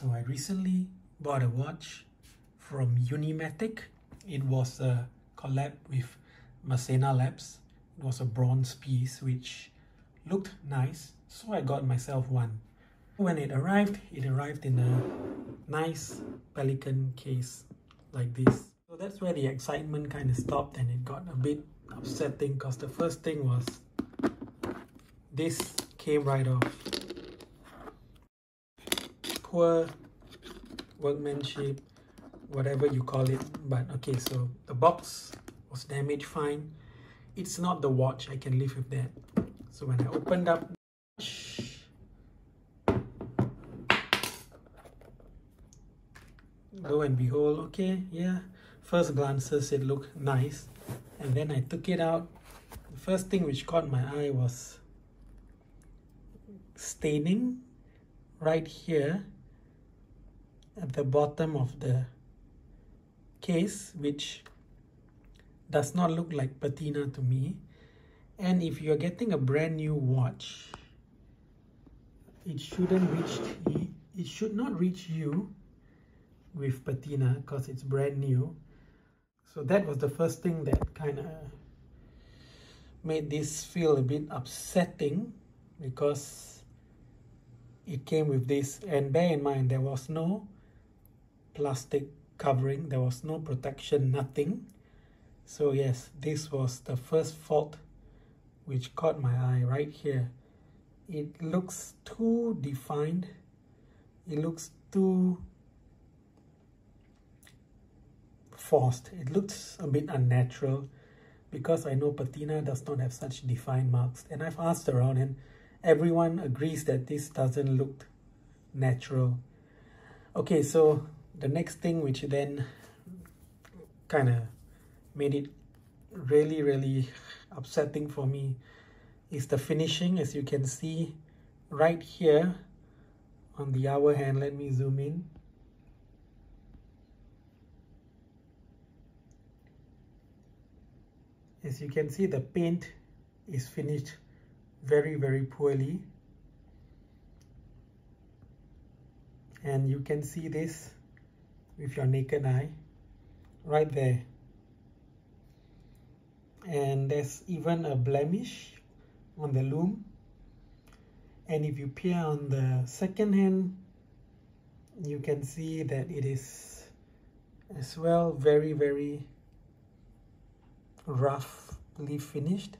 So I recently bought a watch from Unimatic. It was a collab with Massena Labs. It was a bronze piece which looked nice, so I got myself one. When it arrived in a nice Pelican case like this. So that's where the excitement kind of stopped, and it got a bit upsetting because the first thing was this came right off. Poor workmanship, whatever you call it. But okay, so the box was damaged, fine. It's not the watch, I can live with that. So when I opened up the watch, lo and behold, okay, yeah. First glances, it looked nice. And then I took it out. The first thing which caught my eye was staining right here at the bottom of the case, which does not look like patina to me. And if you're getting a brand new watch, it should not reach you with patina because it's brand new. So that was the first thing that kind of made this feel a bit upsetting, because it came with this, and bear in mind there was no plastic covering, there was no protection, nothing. So yes, this was the first fault which caught my eye right here. It looks too defined, it looks too forced, it looks a bit unnatural, because I know patina does not have such defined marks. And I've asked around and everyone agrees that this doesn't look natural. Okay, so the next thing which then kind of made it really upsetting for me is the finishing. As you can see right here on the hour hand, let me zoom in. As you can see, the paint is finished very poorly, and you can see this with your naked eye right there. And there's even a blemish on the lume. And if you peer on the second hand, you can see that it is as well very roughly finished.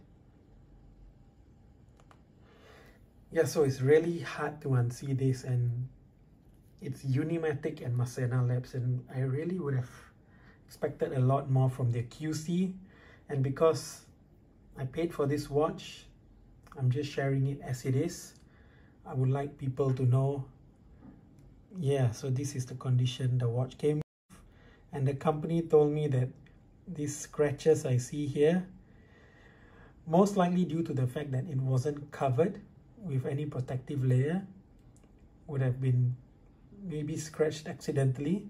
Yeah, so it's really hard to unsee this, and it's Unimatic and Massena Labs, and I really would have expected a lot more from their QC. And because I paid for this watch, I'm just sharing it as it is. I would like people to know, yeah, so this is the condition the watch came with. And the company told me that these scratches I see here, most likely due to the fact that it wasn't covered with any protective layer, would have been maybe scratched accidentally.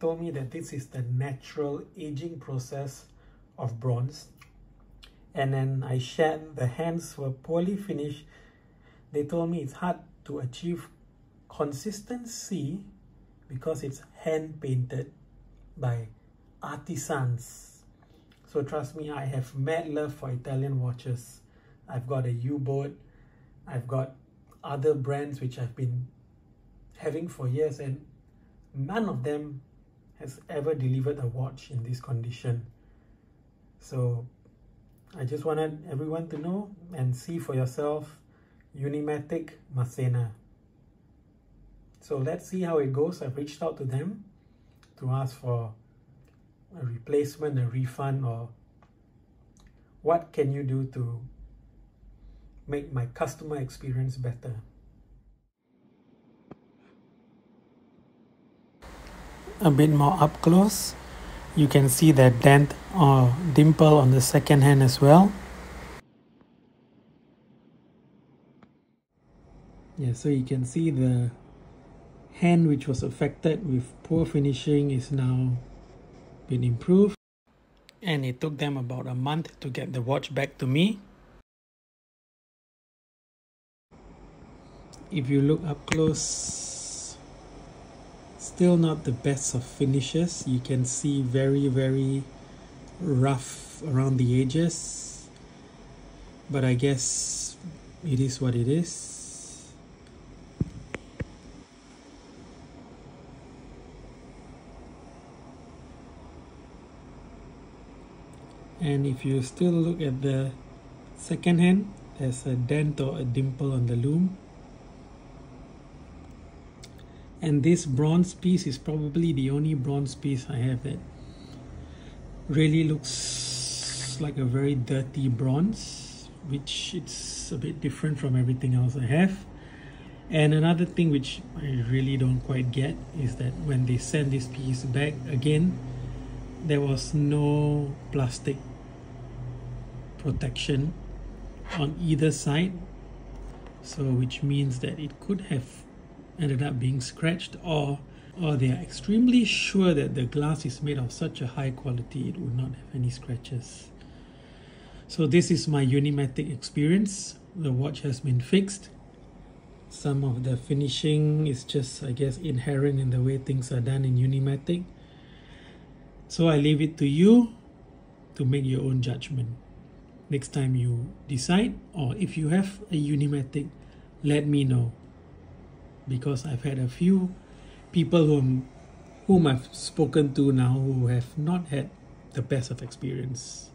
Told me that this is the natural aging process of bronze. And then I shared the hands were poorly finished. They told me it's hard to achieve consistency because it's hand painted by artisans. So trust me, I have mad love for Italian watches. I've got a U-boat, I've got other brands which I've been having for years, and none of them has ever delivered a watch in this condition. So I just wanted everyone to know and see for yourself. Unimatic, Massena. So let's see how it goes. I've reached out to them to ask for a replacement, a refund, or what can you do to make my customer experience better. A bit more up close, you can see that dent or dimple on the second hand as well. Yeah, so you can see the hand which was affected with poor finishing is now been improved. And it took them about a month to get the watch back to me. If you look up close, still not the best of finishes. You can see very rough around the edges, but I guess it is what it is. And if you still look at the second hand, there's a dent or a dimple on the loom. And this bronze piece is probably the only bronze piece I have that really looks like a very dirty bronze, which it's a bit different from everything else I have. And another thing which I really don't quite get is that when they sent this piece back again, there was no plastic protection on either side, so which means that it could have ended up being scratched, or they are extremely sure that the glass is made of such a high quality it would not have any scratches. So this is my Unimatic experience. The watch has been fixed. Some of the finishing is just, I guess, inherent in the way things are done in Unimatic. So I leave it to you to make your own judgment. Next time you decide, or if you have a Unimatic, let me know. Because I've had a few people whom I've spoken to now who have not had the best of experience.